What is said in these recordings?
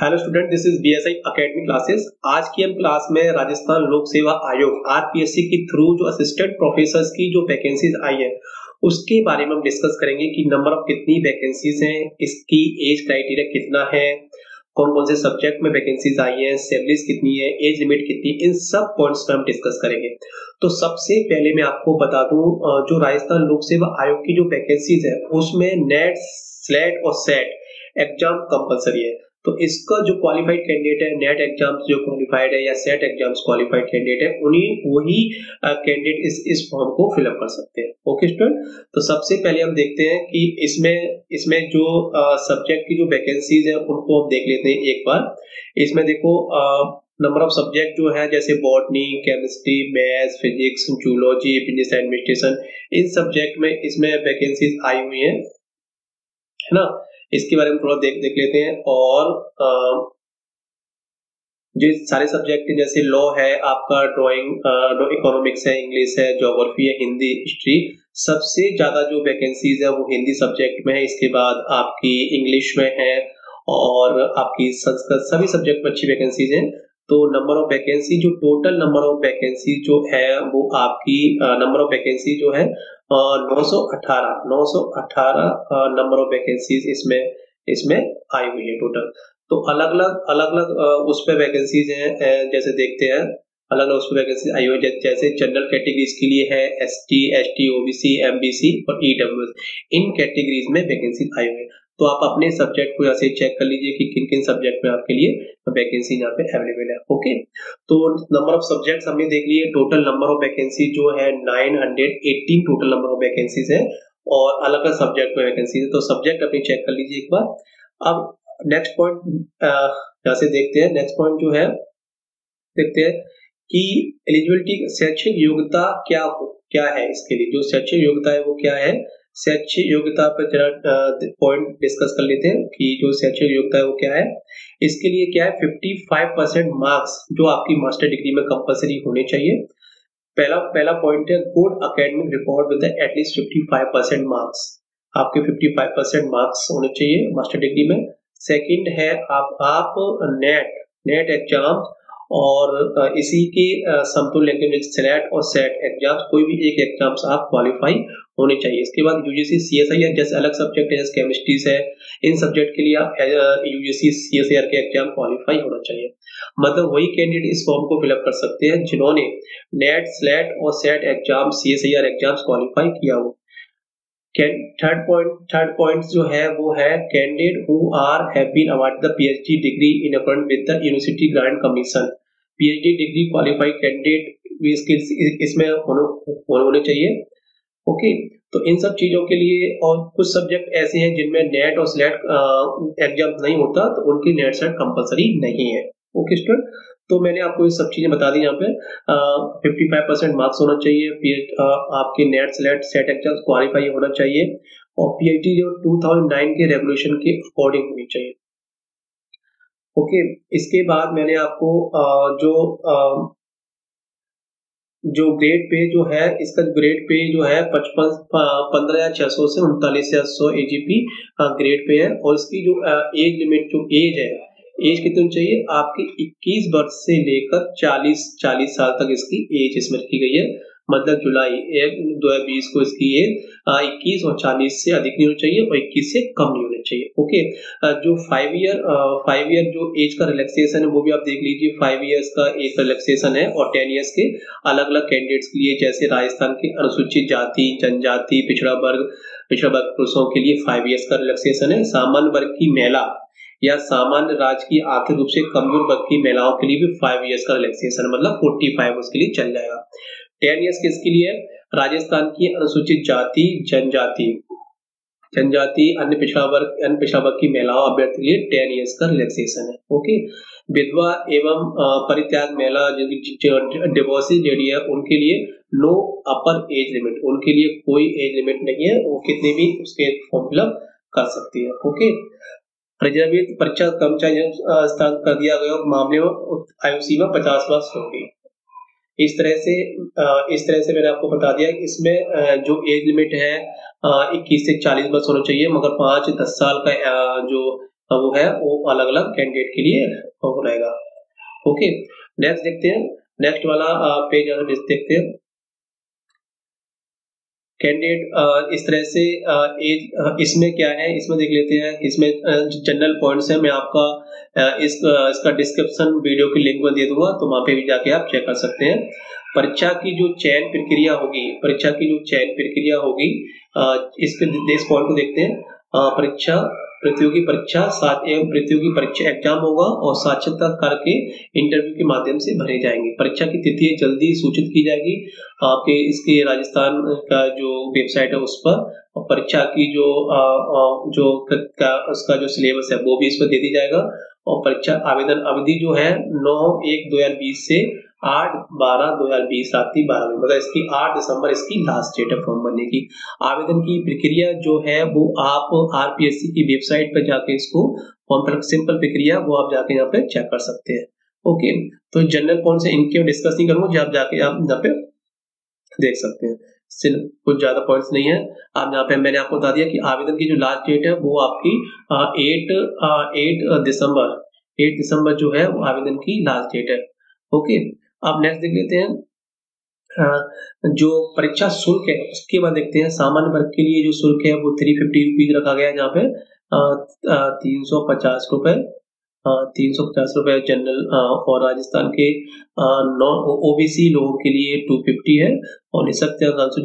Hello student, this is BSI academy classes. आज की हम क्लास में राजस्थान लोक सेवा आयोग आरपीएससी के थ्रू जो असिस्टेंट प्रोफेसर्स की जो वैकेंसीज आई है उसके बारे में हम डिस्कस करेंगे कि नंबर ऑफ कितनी वैकेंसीज हैं, इसकी एज क्राइटेरिया कितना है, कौन कौन से सब्जेक्ट में वैकेंसीज आई है, सैलरीज कितनी है, एज लिमिट कितनी, इन सब पॉइंट्स पर हम डिस्कस करेंगे। तो सबसे पहले मैं आपको बता दूं, जो राजस्थान लोक सेवा आयोग की जो वैकेंसीज है उसमें नेट, स्लेट और सेट एग्जाम कंपलसरी है। तो इसका जो क्वालिफाइड कैंडिडेट है, नेट एग्जाम्स जो क्वालिफाइड है या सेट एग्जाम्स क्वालिफाइड कैंडिडेट है, वही कैंडिडेट इस फॉर्म को फिलअप कर सकते हैं। ओके स्टूडेंट, तो सबसे पहले हम देखते हैं कि इसमें जो सब्जेक्ट की जो वैकेंसीज है उनको हम देख लेते हैं एक बार। इसमें देखो नंबर ऑफ सब्जेक्ट जो है जैसे botany, chemistry, maths, physics, zoology, business administration, इन सब्जेक्ट में इसमें वैकेंसीज आई हुई है, है ना। इसके बारे में थोड़ा देख लेते हैं। और जो सारे सब्जेक्ट जैसे लॉ है आपका, ड्राइंग, इकोनॉमिक्स है, इंग्लिश है, ज्योग्राफी है, हिंदी, हिस्ट्री, सबसे ज्यादा जो वैकेंसीज है वो हिंदी सब्जेक्ट में है। इसके बाद आपकी इंग्लिश में है और आपकी संस्कृत, सभी सब्जेक्ट में अच्छी वैकेंसीज हैं। तो नंबर ऑफ वैकेंसी, जो टोटल नंबर ऑफ वैकेंसी जो है वो आपकी नंबर ऑफ वैकेंसी जो है 918 नंबर ऑफ वैकेंसीज इसमें आई हुई है टोटल। तो अलग अलग उस पर वैकेंसीज हैं, जैसे देखते हैं अलग अलग उस पर वैकेंसी आई हुई है। जैसे जनरल कैटेगरीज के लिए है एसटी, ओबीसी, एमबीसी और ईडब्ल्यूएस, इन कैटेगरीज में वैकेंसी आई हुई है। तो आप अपने सब्जेक्ट को यहाँ से चेक कर लीजिए कि किन किन सब्जेक्ट में आपके लिए वैकेंसी यहाँ पे अवेलेबल है। ओके, तो नंबर ऑफ सब्जेक्ट्स हमने देख लिए, टोटल नंबर ऑफ वैकेंसी जो है 918 टोटल नंबर ऑफ वैकेंसीज है और अलग अलग सब्जेक्ट में वैकेंसी है। तो सब्जेक्ट अपनी चेक कर लीजिए एक बार। अब नेक्स्ट पॉइंट यहाँ से देखते हैं। नेक्स्ट पॉइंट जो है देखते हैं कि एलिजिबिलिटी, शैक्षिक योग्यता क्या है इसके लिए। जो शैक्षिक योग्यता है वो क्या है, शैक्षिक योग्यता पर जरा पॉइंट डिस्कस कर लेते हैं कि जो शैक्षिक योग्यता है वो क्या है। इसके लिए क्या है, 55% मार्क्स जो आपकी मास्टर डिग्री में कंपलसरी होने चाहिए। पहला पॉइंट है good academic record with at least 55% marks, आपके 55% मार्क्स होने चाहिए मास्टर डिग्री में। सेकंड है आप नेट एग्जाम और इसी के समतुल्य स्लेट और सेट एग्जाम्स, कोई भी एक एग्जाम्स आप क्वालिफाई होने चाहिए। इसके बाद यूजीसी सीएसआईआर जैसे अलग सब्जेक्ट है, जैसे केमिस्ट्री है, इन सब्जेक्ट के लिए आप यूजीसी सीएसआईआर के एग्जाम क्वालिफाई होना चाहिए। मतलब वही कैंडिडेट इस फॉर्म को फिलअप कर सकते हैं जिन्होंने नेट, स्लेट और SET exam, CSIR exams qualify किया हो। थर्ड पॉइंट जो है वो है candidate who are have been awarded the PhD degree in according with the University Grant Commission. PhD degree qualified candidate भी इसमें होने चाहिए। ओके, तो इन सब चीजों के लिए, और कुछ सब्जेक्ट ऐसे हैं जिनमें नेट और स्लेट एग्जाम नहीं होता तो उनकी नेट स्लेट कंपलसरी नहीं है। ओके स्टूडेंट, तो मैंने आपको ये सब चीजें बता दी। यहाँ पे 55% मार्क्स होना चाहिए, आपके NET, SLET, SET exams qualify होना चाहिए और पीएचडी जो 2009 के रेगुलेशन के अकॉर्डिंग होनी चाहिए। ओके, इसके बाद मैंने आपको जो ग्रेड पे जो है, इसका ग्रेड पे जो है 55,600 से 39,600 एजीपी ग्रेड पे है। और इसकी जो एज लिमिट, जो एज है, एज कितनी चाहिए आपकी, 21 वर्ष से लेकर 40 साल तक इसकी एज इसमें रखी गई है। मतलब जुलाई 1, 2020 को इसकी एज 21 और 40 से अधिक नहीं होनी चाहिए और 21 से कम नहीं होनी चाहिए। ओके, जो 5 ईयर जो एज का रिलैक्सेशन है वो भी आप देख लीजिए। 5 ईयर्स का एज रिलैक्सेशन है और 10 ईयर्स के अलग अलग कैंडिडेट्स के लिए, जैसे राजस्थान के अनुसूचित जाति, जनजाति, पिछड़ा वर्ग पुरुषों के लिए 5 ईयर्स का रिलैक्सेशन है। सामान्य वर्ग की महिला या सामान्य राज्य की आर्थिक रूप से कमजोर वर्ग की महिलाओं के लिए भी 5 ईयर्स का रिलैक्सेशन, मतलब 45 उसके लिए चल जाएगा। 10 ईयर्स किसके लिए, राजस्थान की अनुसूचित जाति, जनजाति, अन्य पिछड़ा वर्ग की महिलाओं अभ्यर्थी के लिए 10 ईयर्स का रिलैक्सेशन है। ओके, विधवा एवं परित्याग महिला, डिवोर्सी जेडी है, उनके लिए नो अपर एज लिमिट, उनके लिए कोई एज लिमिट नहीं है, वो कितने भी उसके फॉर्म फिलअप कर सकती है। ओके, रिजर्वित परीक्षा कर्मचारियों स्थान कर दिया गया मामले में आयुसीमा 50 वर्ष होगी। इस तरह से मैंने आपको बता दिया कि इसमें जो एज लिमिट है 21 से 40 वर्ष होना चाहिए, मगर 5-10 साल का जो अब वो है वो अलग अलग कैंडिडेट के लिए हो रहेगा। ओके, नेक्स्ट देखते हैं, नेक्स्ट वाला पेज देखते हैं। कैंडिडेट इस तरह से एज इसमें क्या है, इसमें देख लेते हैं। इसमें जनरल पॉइंट्स हैं, मैं आपका इसका डिस्क्रिप्शन वीडियो की लिंक में दे दूंगा, तो वहाँ पे भी जाके आप चेक कर सकते हैं। परीक्षा की जो चयन प्रक्रिया होगी, इसके नेक्स्ट पॉइंट को देखते हैं। परीक्षा प्रतियोगी परीक्षा प्रतियोगी परीक्षा एग्जाम होगा और साक्षरता करके इंटरव्यू के माध्यम से भरे जाएंगे। परीक्षा की तिथि जल्दी सूचित की जाएगी आपके इसके राजस्थान का जो वेबसाइट है उस पर। परीक्षा की जो उसका जो सिलेबस है वो भी इस पर दे दी जाएगा। और परीक्षा आवेदन अवधि जो है 9/1/2020 से 8/12/2020 रात्रि 12 बजे, मतलब इसकी 8 दिसंबर इसकी लास्ट डेट है फॉर्म भरने की। आवेदन की प्रक्रिया जो है वो आप आरपीएससी की वेबसाइट पर जाके इसको फॉर्म फिल सिंपल प्रक्रिया वो आप जाके यहाँ पे चेक कर सकते हैं। ओके, तो जनरल पॉइंट से इनके डिस्कस नहीं करूंगा, जो आप जाके आप यहाँ पे देख सकते हैं। कुछ ज्यादा पॉइंट्स नहीं है, आप यहाँ पे मैंने आपको बता दिया कि आवेदन की जो लास्ट डेट है वो आपकी 8 दिसंबर जो है वो आवेदन की लास्ट डेट है। ओके, अब नेक्स्ट देख लेते हैं जो परीक्षा शुल्क है उसके बाद देखते हैं। सामान्य वर्ग के लिए जो शुल्क है वो 350 रुपीज रखा गया है, जहाँ पे 350 रुपए 350 रुपए जनरल और राजस्थान के नॉन ओबीसी लोगों के लिए 250 है और निःशक्त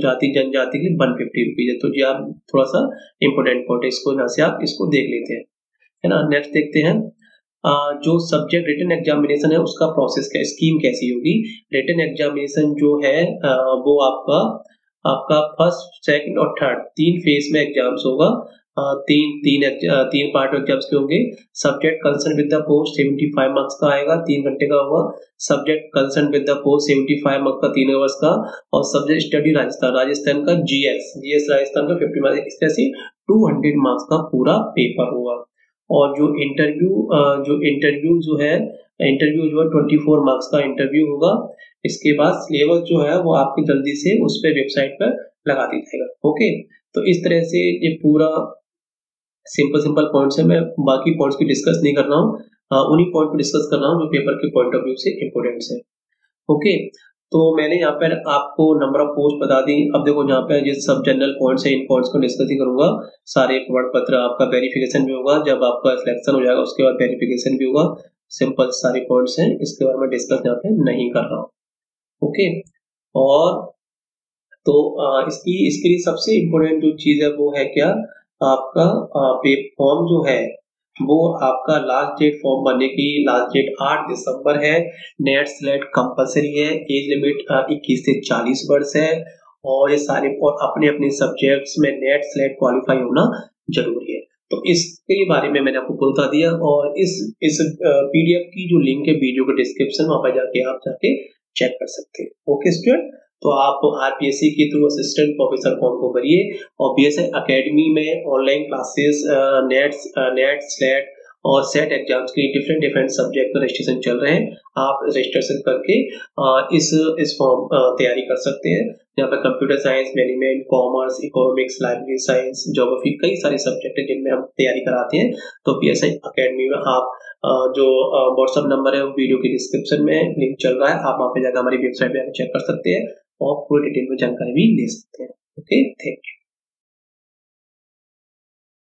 जाति जनजाति के लिए 150 रुपीज है। तो ये आप थोड़ा सा इम्पोर्टेंट पॉइंट है, इसको यहाँ से आप इसको देख लेते हैं, है ना। नेक्स्ट देखते हैं जो सब्जेक्ट रिटन एग्जामिनेशन है उसका प्रोसेस क्या, स्कीम कैसी होगी। रिटन एग्जामिनेशन जो है वो आपका फर्स्ट सेकंड और थर्ड 3 फेज में एग्जाम्स होगा। तीन पार्ट एग्जाम्स के होंगे। Subject concern with the post 75 marks का आएगा, 3 घंटे का होगा। Subject concern with the post 75 marks का 3 आवर्स का। और सब्जेक्ट स्टडी राजस्थान का जीएस राजस्थान का 50 मार्क्स, इस तरह से 200 मार्क्स का पूरा पेपर होगा। और जो इंटरव्यू 24 मार्क्स का इंटरव्यू होगा। इसके बाद सिलेबस जो है वो आपकी जल्दी से उस पर वेबसाइट पर लगा दिया जाएगा। ओके, तो इस तरह से ये पूरा सिंपल पॉइंट्स है, मैं बाकी पॉइंट्स की डिस्कस नहीं कर रहा हूँ, उन्हीं पॉइंट को डिस्कस कर रहा हूँ जो पेपर के पॉइंट ऑफ व्यू से इम्पोर्टेंट है। ओके, तो मैंने यहाँ पर आपको नंबर ऑफ पोस्ट बता दी। अब देखो यहाँ पे जिस सब जनरल पॉइंट्स हैं इन पॉइंट्स को डिस्कस ही करूंगा। सारे प्रमाण पत्र आपका वेरिफिकेशन भी होगा, जब आपका सिलेक्शन हो जाएगा उसके बाद वेरिफिकेशन भी होगा। सिंपल सारे पॉइंट्स हैं, इसके बारे में डिस्कस यहाँ पे नहीं कर रहा हूँ। ओके, और तो इसके लिए सबसे इम्पोर्टेंट जो चीज है वो है क्या, आपका फॉर्म जो है वो आपका लास्ट डेट फॉर्म भरने की लास्ट डेट 8 दिसंबर है। नेट स्लेट कंपलसरी है, एज लिमिट 21 से 40 वर्ष है। और ये सारे और अपने सब्जेक्ट्स में नेट स्लेट क्वालिफाई होना जरूरी है। तो इसके बारे में मैंने आपको बता दिया। और इस पीडीएफ की जो लिंक है वीडियो के डिस्क्रिप्शन, वहां पर जाके आप जाके चेक कर सकते हैं। ओके स्टूडेंट, तो आप आरपीएससी के थ्रू असिस्टेंट प्रोफेसर फॉर्म को भरिए और बीएसआई एकेडमी में ऑनलाइन क्लासेस नेट स्लेट और सेट एग्जाम्स के लिए डिफरेंट सब्जेक्ट पर रजिस्ट्रेशन चल रहे हैं। आप रजिस्ट्रेशन करके इस फॉर्म तैयारी कर सकते हैं। यहाँ पर computer science, management, commerce, economics, library science, geography, कई सारे सब्जेक्ट हैं जिनमें हम तैयारी कराते हैं। तो बीएसआई एकेडमी में आप जो व्हाट्सअप नंबर है वो वीडियो के डिस्क्रिप्शन में लिंक चल रहा है, आप वहाँ पे जाकर हमारी वेबसाइट पर चेक कर सकते हैं और पूरी डिटेल में जानकारी भी ले सकते हैं। Okay, thank you.